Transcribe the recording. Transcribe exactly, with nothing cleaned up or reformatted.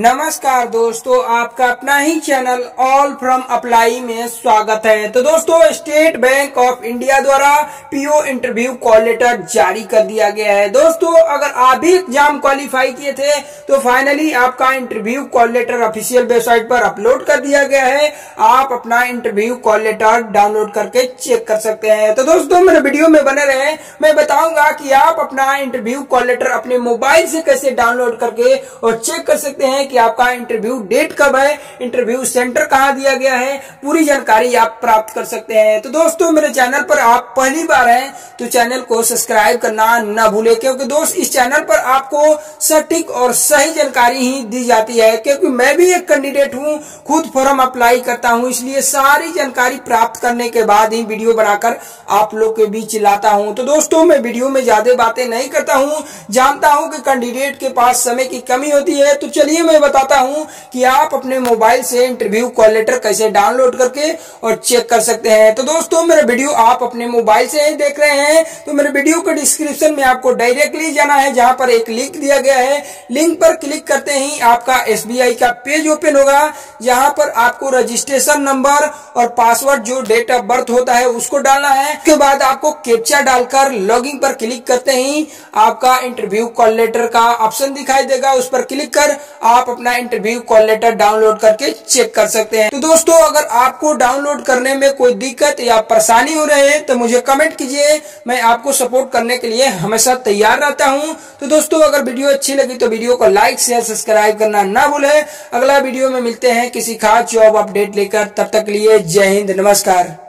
नमस्कार दोस्तों, आपका अपना ही चैनल ऑल फ्रॉम अप्लाई में स्वागत है। तो दोस्तों, स्टेट बैंक ऑफ इंडिया द्वारा पीओ इंटरव्यू कॉल लेटर जारी कर दिया गया है। दोस्तों, अगर आप भी एग्जाम क्वालिफाई किए थे तो फाइनली आपका interview call letter official website पर अपलोड कर दिया गया है। आप अपना इंटरव्यू कॉल लेटर डाउनलोड करके चेक कर सकते हैं। तो दोस्तों, मेरे वीडियो में बने रहे, मैं बताऊंगा कि आप अपना इंटरव्यू कॉल लेटर अपने मोबाइल से कैसे डाउनलोड करके और चेक कर सकते हैं कि आपका इंटरव्यू डेट कब है, इंटरव्यू सेंटर कहाँ दिया गया है, पूरी जानकारी आप प्राप्त कर सकते हैं। तो दोस्तों, मेरे चैनल पर आप पहली बार हैं तो चैनल को सब्सक्राइब करना न भूलें, क्योंकि दोस्त इस चैनल पर आपको सटीक और सही जानकारी ही दी जाती है। क्योंकि मैं भी एक कैंडिडेट हूँ, खुद फॉर्म अप्लाई करता हूँ, इसलिए सारी जानकारी प्राप्त करने के बाद ही वीडियो बनाकर आप लोग के बीच लाता हूँ। तो दोस्तों, मैं वीडियो में ज्यादा बातें नहीं करता हूँ। जानता हूँ कि कैंडिडेट के पास समय की कमी होती है, तो चलिए मैं बताता हूं कि आप अपने मोबाइल से इंटरव्यू कॉल लेटर कैसे डाउनलोड करके और चेक कर सकते हैं। तो दोस्तों, मेरा वीडियो आप अपने मोबाइल से ही देख रहे हैं तो मेरे वीडियो के डिस्क्रिप्शन में आपको डायरेक्टली जाना है, जहां पर एक लिंक दिया गया है। लिंक पर क्लिक करते ही आपका एसबीआई का पेज ओपन होगा, जहां पर आपको रजिस्ट्रेशन नंबर और पासवर्ड जो डेट ऑफ बर्थ होता है उसको डालना है। उसके बाद आपको कैप्चा डालकर लॉगिन पर क्लिक करते ही आपका इंटरव्यू कॉल लेटर का ऑप्शन दिखाई देगा। उस पर क्लिक कर आप अपना इंटरव्यू कॉल लेटर डाउनलोड करके चेक कर सकते हैं। तो दोस्तों, अगर आपको डाउनलोड करने में कोई दिक्कत या परेशानी हो रही है तो मुझे कमेंट कीजिए, मैं आपको सपोर्ट करने के लिए हमेशा तैयार रहता हूं। तो दोस्तों, अगर वीडियो अच्छी लगी तो वीडियो को लाइक शेयर सब्सक्राइब करना ना भूलें। अगला वीडियो में मिलते हैं किसी खास जॉब अपडेट लेकर, तब तक के लिए जय हिंद, नमस्कार।